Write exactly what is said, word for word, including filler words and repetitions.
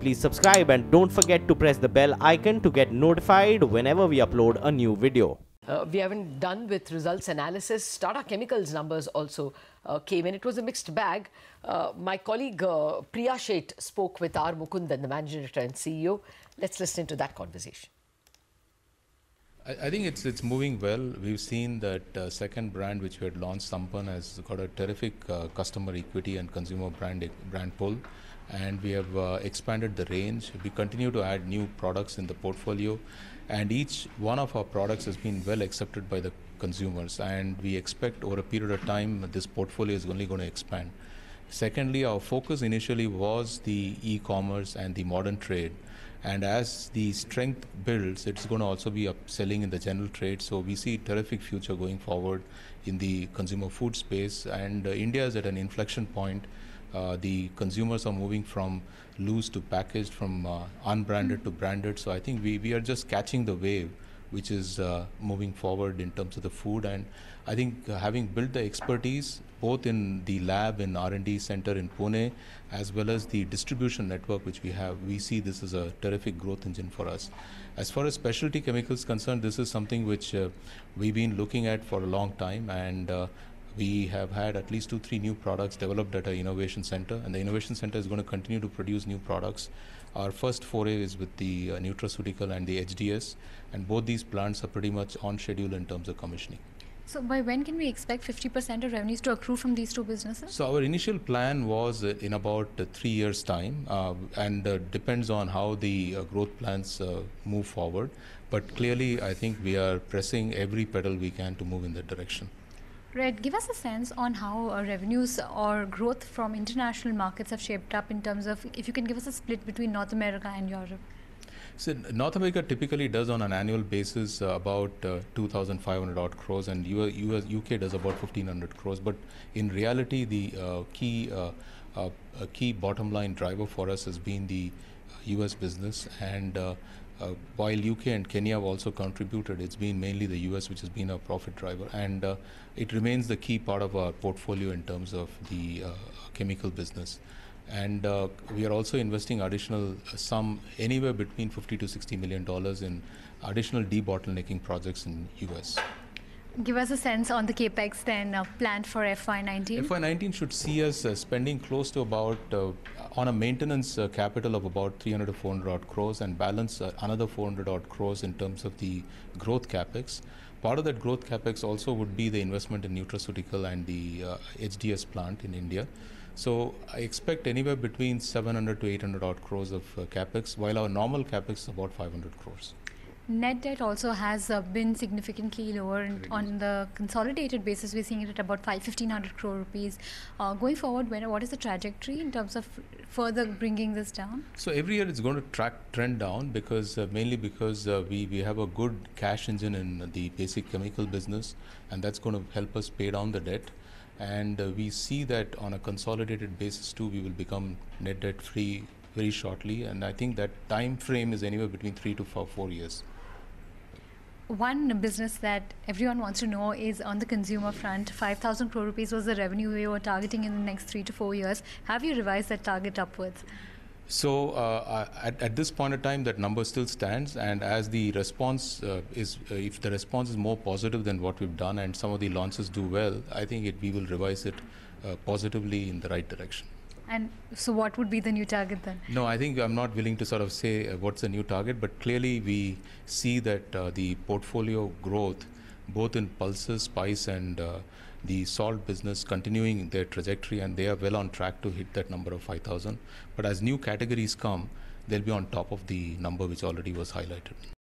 please subscribe and don't forget to press the bell icon to get notified whenever we upload a new video. Uh, we haven't done with results analysis. Tata Chemicals numbers also uh, came in. It was a mixed bag. Uh, my colleague uh, Priya Sheth spoke with R. Mukundan, the Managing Director and C E O. Let's listen to that conversation. I, I think it's it's moving well. We've seen that uh, second brand which we had launched, Sampan, has got a terrific uh, customer equity and consumer brand brand pull. And we have uh, expanded the range. We continue to add new products in the portfolio, and each one of our products has been well accepted by the consumers, and we expect over a period of time this portfolio is only going to expand. Secondly, our focus initially was the e-commerce and the modern trade, and as the strength builds, it's going to also be upselling in the general trade. So we see terrific future going forward in the consumer food space, and uh, India is at an inflection point. Uh, the consumers are moving from loose to packaged, from uh, unbranded to branded. So I think we, we are just catching the wave which is uh, moving forward in terms of the food. And I think uh, having built the expertise both in the lab and R and D center in Pune, as well as the distribution network which we have, we see this as a terrific growth engine for us. As far as specialty chemicals concerned, this is something which uh, we've been looking at for a long time, and uh, we have had at least two, three new products developed at our innovation center, and the innovation center is going to continue to produce new products. Our first foray is with the uh, nutraceutical and the H D S, and both these plants are pretty much on schedule in terms of commissioning. So by when can we expect fifty percent of revenues to accrue from these two businesses? So our initial plan was uh, in about uh, three years' time, uh, and uh, depends on how the uh, growth plans uh, move forward. But clearly, I think we are pressing every pedal we can to move in that direction. Red, give us a sense on how uh, revenues or growth from international markets have shaped up, in terms of, if you can give us a split between North America and Europe. So North America typically does on an annual basis uh, about uh, two thousand five hundred odd crores, and U S, U K does about fifteen hundred crores. But in reality, the uh, key uh, uh, key bottom line driver for us has been the U S business, and uh, Uh, while U K and Kenya have also contributed, it's been mainly the U S which has been our profit driver, and uh, it remains the key part of our portfolio in terms of the uh, chemical business. And uh, we are also investing additional sum anywhere between fifty to sixty million dollars in additional debottlenecking projects in U S. Give us a sense on the capex then uh, planned for F Y nineteen. F Y nineteen should see us uh, spending close to about uh, on a maintenance uh, capital of about three hundred to four hundred odd crores, and balance uh, another four hundred odd crores in terms of the growth capex. Part of that growth capex also would be the investment in nutraceutical and the uh, H D S plant in India. So I expect anywhere between seven hundred to eight hundred odd crores of uh, capex, while our normal capex is about five hundred crores. Net debt also has uh, been significantly lower on the consolidated basis. We're seeing it at about five fifteen hundred crore rupees. Uh, going forward, when, what is the trajectory in terms of further bringing this down? So every year it's going to track trend down, because uh, mainly because uh, we, we have a good cash engine in the basic chemical business, and that's going to help us pay down the debt. And uh, we see that on a consolidated basis too, we will become net debt free very shortly, and I think that time frame is anywhere between three to four, four years. One business that everyone wants to know is on the consumer front. five thousand crore rupees was the revenue we were targeting in the next three to four years. Have you revised that target upwards? So uh, at, at this point of time, that number still stands, and as the response uh, is, uh, if the response is more positive than what we've done, and some of the launches do well, I think it, we will revise it uh, positively in the right direction. And so what would be the new target then? No, I think I'm not willing to sort of say uh, what's the new target, but clearly we see that uh, the portfolio growth, both in pulses, spice and uh, the salt business, continuing their trajectory, and they are well on track to hit that number of five thousand. But as new categories come, they'll be on top of the number which already was highlighted.